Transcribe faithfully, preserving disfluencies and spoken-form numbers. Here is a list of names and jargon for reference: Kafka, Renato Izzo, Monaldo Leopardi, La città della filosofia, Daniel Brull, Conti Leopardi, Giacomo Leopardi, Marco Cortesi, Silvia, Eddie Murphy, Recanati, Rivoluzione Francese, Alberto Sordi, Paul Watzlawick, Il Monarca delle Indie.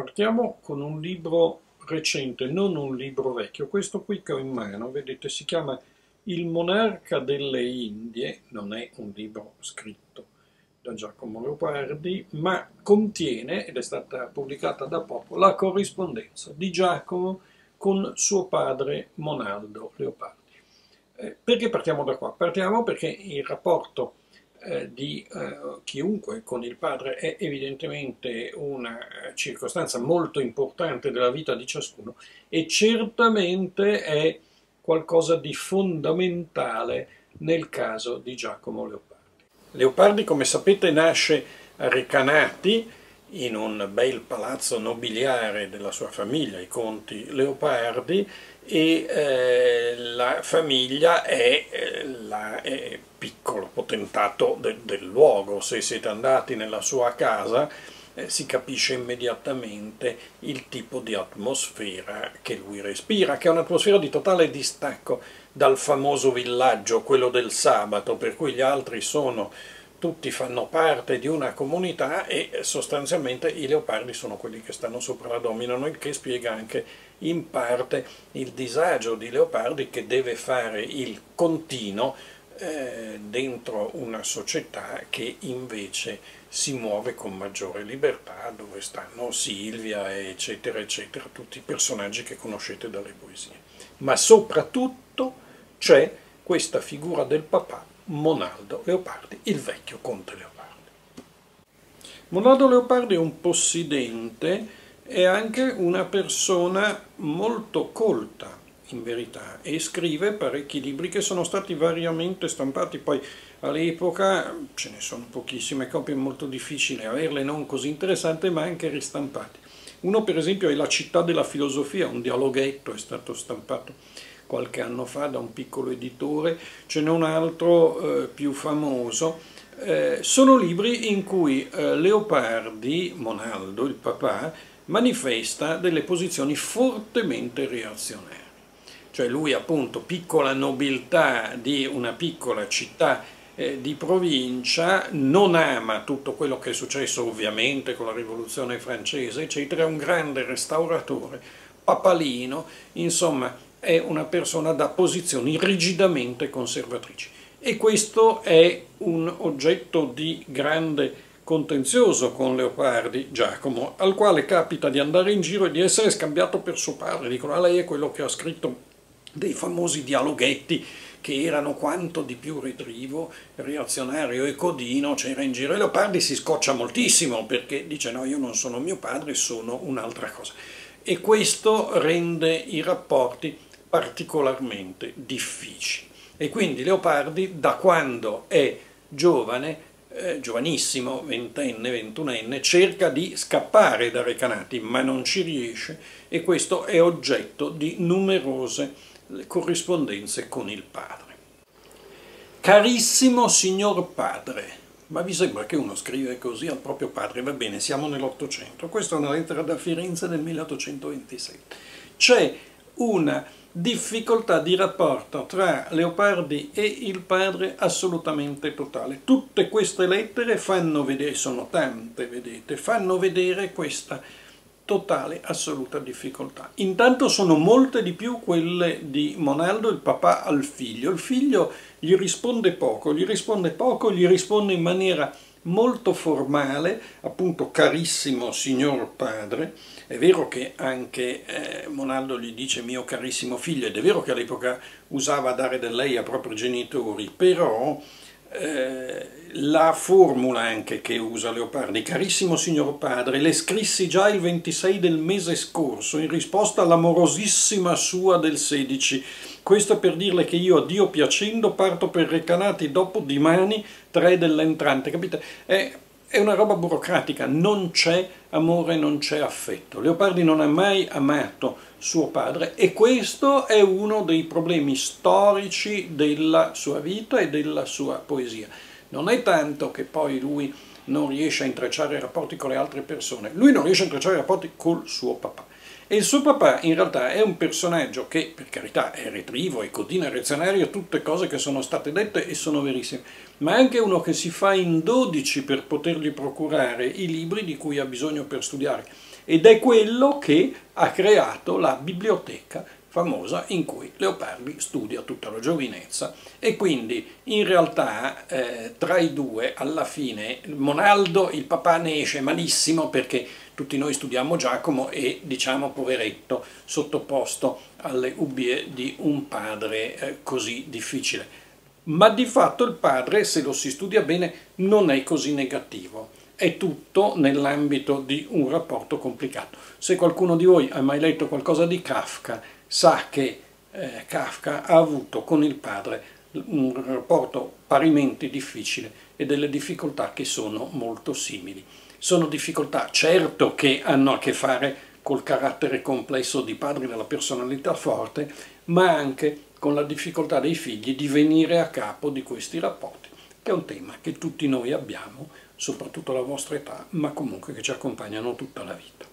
Partiamo con un libro recente, non un libro vecchio. Questo qui che ho in mano, vedete, si chiama Il Monarca delle Indie, non è un libro scritto da Giacomo Leopardi, ma contiene, ed è stata pubblicata da poco, la corrispondenza di Giacomo con suo padre Monaldo Leopardi. Eh, perché partiamo da qua? Partiamo perché il rapporto eh, di eh, chiunque con il padre è evidentemente una circostanza molto importante della vita di ciascuno e certamente è qualcosa di fondamentale nel caso di Giacomo Leopardi. Leopardi, come sapete, nasce a Recanati, in un bel palazzo nobiliare della sua famiglia, i Conti Leopardi, e eh, la famiglia è eh, il eh, piccolo potentato de, del luogo. Se siete andati nella sua casa eh, si capisce immediatamente il tipo di atmosfera che lui respira, che è un'atmosfera di totale distacco dal famoso villaggio, quello del sabato, per cui gli altri sono, tutti fanno parte di una comunità e sostanzialmente i Leopardi sono quelli che stanno sopra la dominano, il che spiega anche in parte il disagio di Leopardi che deve fare il contino eh, dentro una società che invece si muove con maggiore libertà, dove stanno Silvia, eccetera, eccetera, tutti i personaggi che conoscete dalle poesie. Ma soprattutto c'è questa figura del papà, Monaldo Leopardi, il vecchio Conte Leopardi. Monaldo Leopardi è un possidente e anche una persona molto colta, in verità, e scrive parecchi libri che sono stati variamente stampati. Poi all'epoca ce ne sono pochissime copie, è molto difficile averle, non così interessante, ma anche ristampate. Uno, per esempio, è La città della filosofia, un dialoghetto, è stato stampato qualche anno fa da un piccolo editore. Ce n'è un altro eh, più famoso. Eh, sono libri in cui eh, Leopardi, Monaldo, il papà, manifesta delle posizioni fortemente reazionarie. Cioè lui, appunto, piccola nobiltà di una piccola città eh, di provincia, non ama tutto quello che è successo ovviamente con la Rivoluzione Francese, eccetera, è un grande restauratore, papalino, insomma, è una persona da posizioni rigidamente conservatrici, e questo è un oggetto di grande contenzioso con Leopardi, Giacomo, al quale capita di andare in giro e di essere scambiato per suo padre. Dicono: ah, lei è quello che ha scritto dei famosi dialoghetti che erano quanto di più retrivo, reazionario e codino, c'era in giro. E Leopardi si scoccia moltissimo perché dice: no, io non sono mio padre, sono un'altra cosa. E questo rende i rapporti particolarmente difficili. E quindi Leopardi, da quando è giovane, eh, giovanissimo, ventenne, ventunenne, cerca di scappare da Recanati, ma non ci riesce, e questo è oggetto di numerose corrispondenze con il padre. Carissimo signor padre. Ma vi sembra che uno scrive così al proprio padre? Va bene, siamo nell'Ottocento. Questa è una lettera da Firenze del milleottocentoventisette. C'è una difficoltà di rapporto tra Leopardi e il padre assolutamente totale. Tutte queste lettere fanno vedere, sono tante, vedete, fanno vedere questa totale, assoluta difficoltà. Intanto sono molte di più quelle di Monaldo, il papà, al figlio. Il figlio gli risponde poco, gli risponde poco, gli risponde in maniera molto formale, appunto, carissimo signor padre. È vero che anche eh, Monaldo gli dice mio carissimo figlio, ed è vero che all'epoca usava dare del lei ai propri genitori, però eh, la formula anche che usa Leopardi, carissimo signor padre, le scrissi già il ventisei del mese scorso in risposta all'amorosissima sua del sedici. Questo per dirle che io, a Dio piacendo, parto per Recanati dopo dimani tre dell'entrante. Capite? È, è una roba burocratica, non c'è amore, non c'è affetto. Leopardi non ha mai amato suo padre, e questo è uno dei problemi storici della sua vita e della sua poesia. Non è tanto che poi lui non riesce a intrecciare i rapporti con le altre persone, lui non riesce a intrecciare i rapporti col suo papà. E il suo papà in realtà è un personaggio che, per carità, è retrivo, è codino, è reazionario, tutte cose che sono state dette e sono verissime, ma anche uno che si fa in dodici per potergli procurare i libri di cui ha bisogno per studiare. Ed è quello che ha creato la biblioteca famosa in cui Leopardi studia tutta la giovinezza, e quindi in realtà eh, tra i due alla fine Monaldo, il papà, ne esce malissimo, perché tutti noi studiamo Giacomo e, diciamo, poveretto, sottoposto alle ubbie di un padre eh, così difficile. Ma di fatto il padre, se lo si studia bene, non è così negativo. È tutto nell'ambito di un rapporto complicato. Se qualcuno di voi ha mai letto qualcosa di Kafka, sa che eh, Kafka ha avuto con il padre un rapporto parimenti difficile e delle difficoltà che sono molto simili. Sono difficoltà, certo, che hanno a che fare col carattere complesso di padre, della personalità forte, ma anche con la difficoltà dei figli di venire a capo di questi rapporti, che è un tema che tutti noi abbiamo, soprattutto alla vostra età, ma comunque che ci accompagnano tutta la vita.